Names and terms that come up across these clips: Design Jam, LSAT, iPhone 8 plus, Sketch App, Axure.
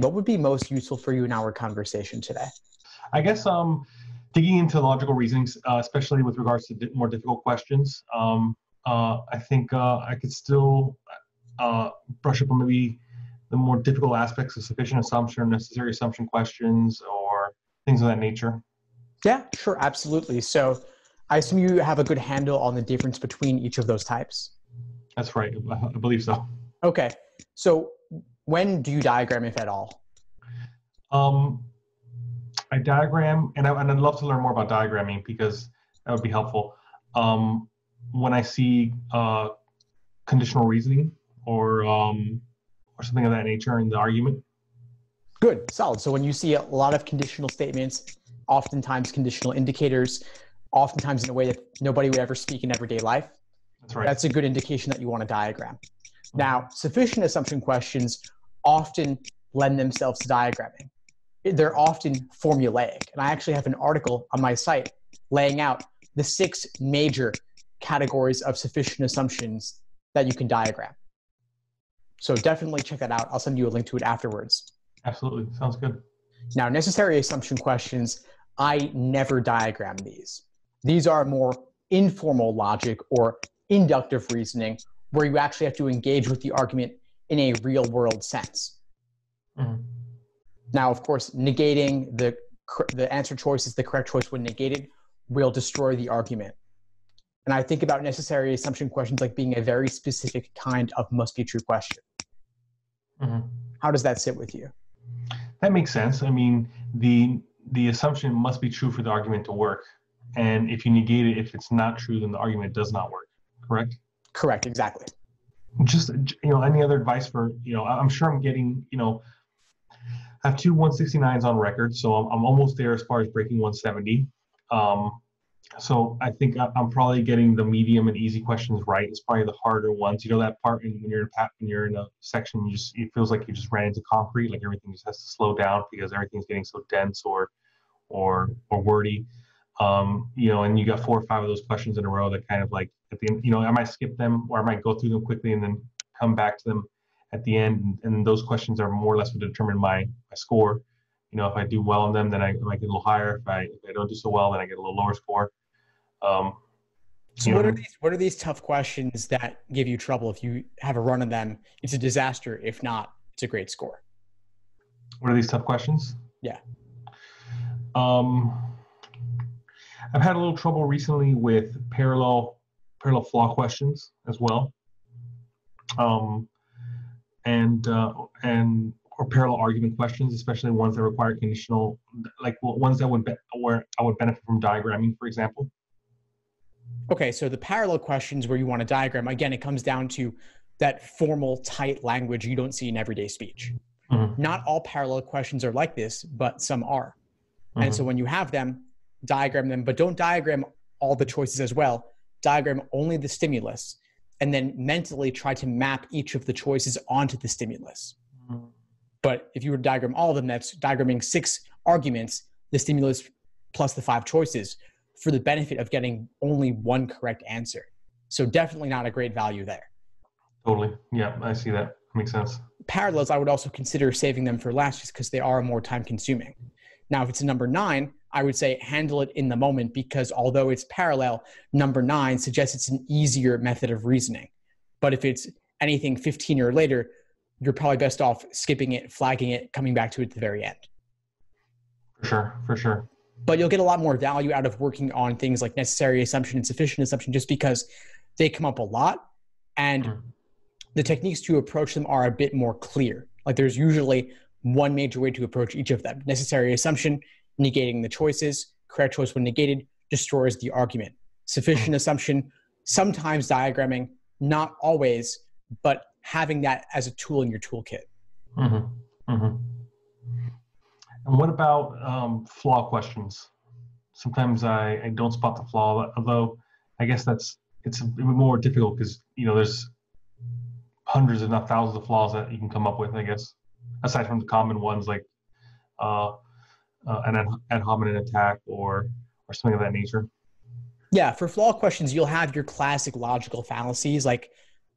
what would be most useful for you in our conversation today? I guess digging into logical reasonings, especially with regards to more difficult questions. I think I could still brush up on maybe the more difficult aspects of sufficient assumption or necessary assumption questions or things of that nature. Yeah, sure, absolutely. So I assume you have a good handle on the difference between each of those types. That's right, I believe so. Okay, so when do you diagram, if at all? I diagram, and I'd love to learn more about diagramming because that would be helpful. When I see conditional reasoning or something of that nature in the argument. Good, solid. So when you see a lot of conditional statements, oftentimes conditional indicators, oftentimes in a way that nobody would ever speak in everyday life. That's right. That's a good indication that you want to diagram. Now, sufficient assumption questions often lend themselves to diagramming. They're often formulaic. And I actually have an article on my site laying out the 6 major categories of sufficient assumptions that you can diagram. So definitely check that out. I'll send you a link to it afterwards. Absolutely, sounds good. Now, necessary assumption questions, I never diagram these. These are more informal logic or inductive reasoning where you actually have to engage with the argument in a real world sense. Mm-hmm. Now, of course, negating the answer choice is the correct choice when negated will destroy the argument. And I think about necessary assumption questions like being a very specific kind of must be true question. Mm-hmm. How does that sit with you? That makes sense. I mean, the assumption must be true for the argument to work. And if you negate it, if it's not true, then the argument does not work, correct? Correct, exactly. Just, you know, any other advice for, you know, I'm sure I'm getting, you know, I have two 169s on record, so I'm almost there as far as breaking 170. So I think I'm probably getting the medium and easy questions right. It's probably the harder ones. You know that part when you're in a section, you just, it feels like you just ran into concrete, like everything just has to slow down because everything's getting so dense or wordy. You know, and you got 4 or 5 of those questions in a row that kind of like at the end, you know, I might skip them or I might go through them quickly and then come back to them at the end. And those questions are more or less what determine my score. You know, if I do well on them, then I might get a little higher. If I don't do so well, then I get a little lower score. So what are these tough questions that give you trouble? If you have a run on them, it's a disaster. If not, it's a great score. What are these tough questions? Yeah. I've had a little trouble recently with parallel flaw questions as well. Or parallel argument questions, especially ones that require conditional, like ones that where I would benefit from diagramming, for example. Okay, so the parallel questions where you want to diagram, again, it comes down to that formal, tight language you don't see in everyday speech. Mm-hmm. Not all parallel questions are like this, but some are. Mm-hmm. And so when you have them, diagram them, but don't diagram all the choices as well. Diagram only the stimulus, and then mentally try to map each of the choices onto the stimulus. Mm-hmm. But if you were to diagram all of them, that's diagramming 6 arguments, the stimulus plus the 5 choices, for the benefit of getting only one correct answer. So definitely not a great value there. Totally. Yeah, I see that. Makes sense. Parallels, I would also consider saving them for last just because they are more time consuming. Now, if it's a number 9, I would say handle it in the moment because although it's parallel, number 9 suggests it's an easier method of reasoning. But if it's anything 15 or later, you're probably best off skipping it, flagging it, coming back to it at the very end. For sure, for sure. But you'll get a lot more value out of working on things like necessary assumption and sufficient assumption just because they come up a lot and the techniques to approach them are a bit more clear. Like there's usually one major way to approach each of them. Necessary assumption, negating the choices, correct choice when negated, destroys the argument. Sufficient assumption, sometimes diagramming, not always, but having that as a tool in your toolkit. Mm-hmm. Mm-hmm. And what about flaw questions? Sometimes I don't spot the flaw, although I guess it's a bit more difficult because, you know, there's hundreds if not thousands of flaws that you can come up with, I guess, aside from the common ones like an ad hominem attack or something of that nature. Yeah, for flaw questions, you'll have your classic logical fallacies like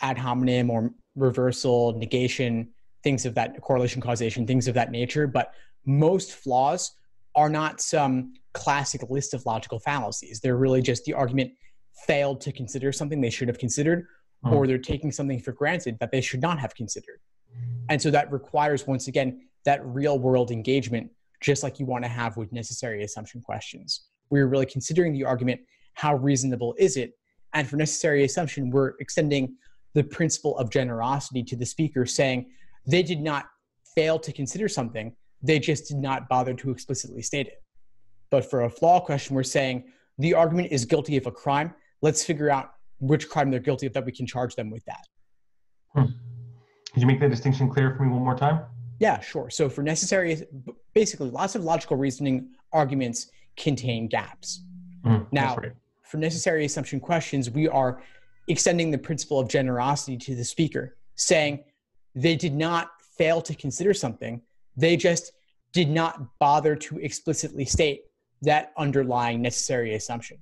ad hominem or reversal, negation, things of that correlation, causation, things of that nature. But most flaws are not some classic list of logical fallacies. They're really just the argument failed to consider something they should have considered, or they're taking something for granted that they should not have considered. And so that requires, once again, that real world engagement, just like you want to have with necessary assumption questions. We're really considering the argument, how reasonable is it? And for necessary assumption, we're extending the principle of generosity to the speaker, saying they did not fail to consider something, they just did not bother to explicitly state it. But for a flaw question, we're saying the argument is guilty of a crime. Let's figure out which crime they're guilty of that we can charge them with that. Could you make that distinction clear for me one more time? Yeah, sure. So for necessary, basically lots of logical reasoning arguments contain gaps. Now, right. For necessary assumption questions, we are extending the principle of generosity to the speaker, saying they did not fail to consider something. They just did not bother to explicitly state that underlying necessary assumption.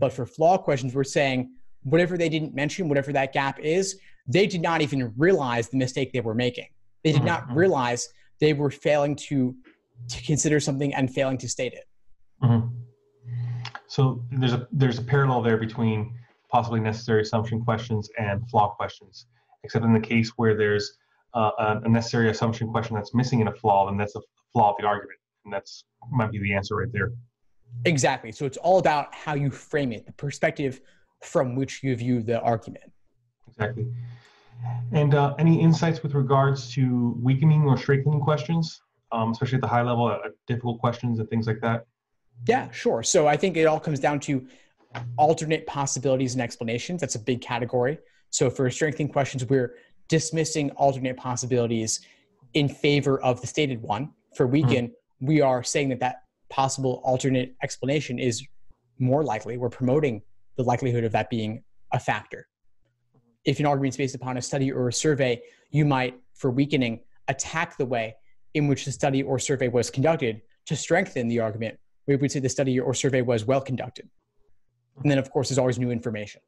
But for flaw questions, we're saying whatever they didn't mention, whatever that gap is, they did not even realize the mistake they were making. They did not realize they were failing to consider something and failing to state it. So there's a parallel there between possibly necessary assumption questions and flaw questions, except in the case where there's a necessary assumption question that's missing in a flaw, and that's a flaw of the argument, and that's might be the answer right there. Exactly. So it's all about how you frame it, the perspective from which you view the argument. Exactly. And any insights with regards to weakening or strengthening questions, especially at the high level, difficult questions and things like that? Yeah, sure. So I think it all comes down to alternate possibilities and explanations. That's a big category. So for strengthening questions, we're dismissing alternate possibilities in favor of the stated one. For weaken, we are saying that that possible alternate explanation is more likely. We're promoting the likelihood of that being a factor. If an argument is based upon a study or a survey, you might, for weakening, attack the way in which the study or survey was conducted. To strengthen the argument, we would say the study or survey was well conducted. And then, of course, there's always new information.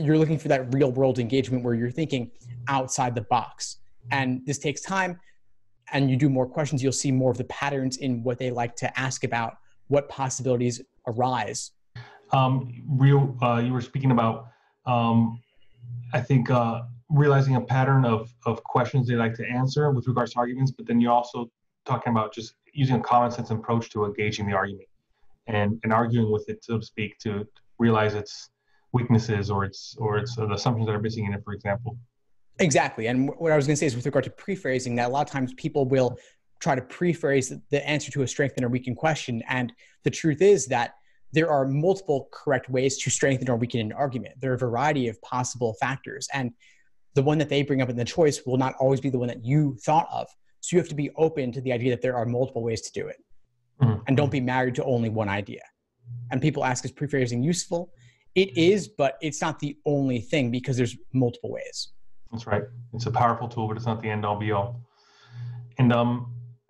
You're looking for that real-world engagement where you're thinking outside the box. And this takes time, and you do more questions, you'll see more of the patterns in what they like to ask about, what possibilities arise. You were speaking about, I think, realizing a pattern of questions they like to answer with regards to arguments, but then you're also talking about just using a common sense approach to engaging the argument and arguing with it, so to speak, to realize its weaknesses or its the assumptions that are missing in it, for example. Exactly. And what I was going to say is with regard to prephrasing, that a lot of times people will try to prephrase the answer to a strengthened or weakened question. And the truth is that there are multiple correct ways to strengthen or weaken an argument. There are a variety of possible factors. And the one that they bring up in the choice will not always be the one that you thought of. So you have to be open to the idea that there are multiple ways to do it. And don't be married to only one idea. And people ask, is prephrasing useful? It is, but it's not the only thing because there's multiple ways. That's right. It's a powerful tool, but it's not the end all be all. And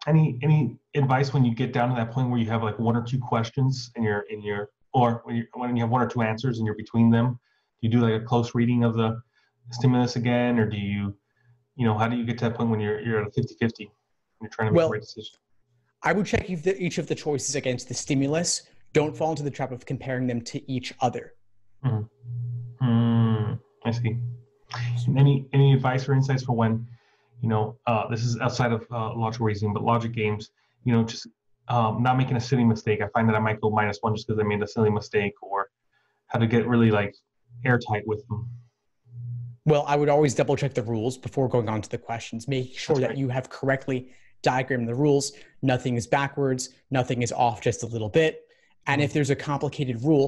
any advice when you get down to that point where you have like one or two questions and you're when you have one or two answers and you're between them, do you do like a close reading of the stimulus again, or do you, how do you get to that point when you're at a 50-50 and you're trying to make the right decision? I would check each of the choices against the stimulus. Don't fall into the trap of comparing them to each other. I see. Any advice or insights for when, this is outside of logical reasoning, but logic games, just not making a silly mistake. I find that I might go -1 just because I made a silly mistake, or how to get really like airtight with them. Well, I would always double check the rules before going on to the questions. Make sure that you have correctly diagrammed the rules. Nothing is backwards. Nothing is off just a little bit. And if there's a complicated rule,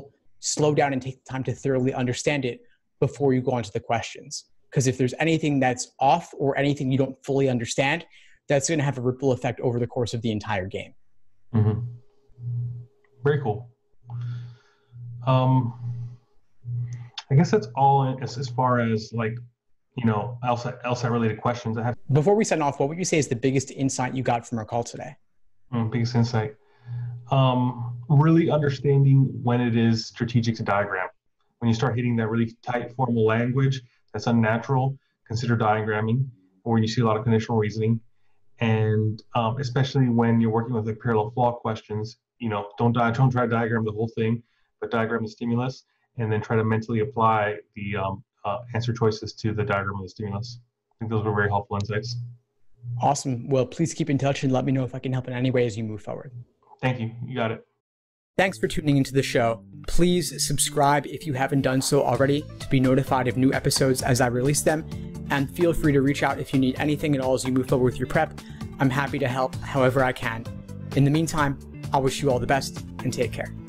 slow down and take the time to thoroughly understand it before you go on to the questions. Because if there's anything that's off or anything you don't fully understand, that's going to have a ripple effect over the course of the entire game. Very cool. I guess that's all as far as like, LSAT related questions I have. Before we sign off, what would you say is the biggest insight you got from our call today? Biggest insight. Really understanding when it is strategic to diagram. When you start hitting that really tight formal language that's unnatural, consider diagramming. or you see a lot of conditional reasoning. And especially when you're working with the parallel flaw questions, don't try to diagram the whole thing, but diagram the stimulus and then try to mentally apply the answer choices to the diagram of the stimulus. I think those were very helpful insights. Awesome. Well, please keep in touch and let me know if I can help in any way as you move forward. Thank you. You got it. Thanks for tuning into the show. Please subscribe if you haven't done so already to be notified of new episodes as I release them. And feel free to reach out if you need anything at all as you move forward with your prep. I'm happy to help however I can. In the meantime, I wish you all the best and take care.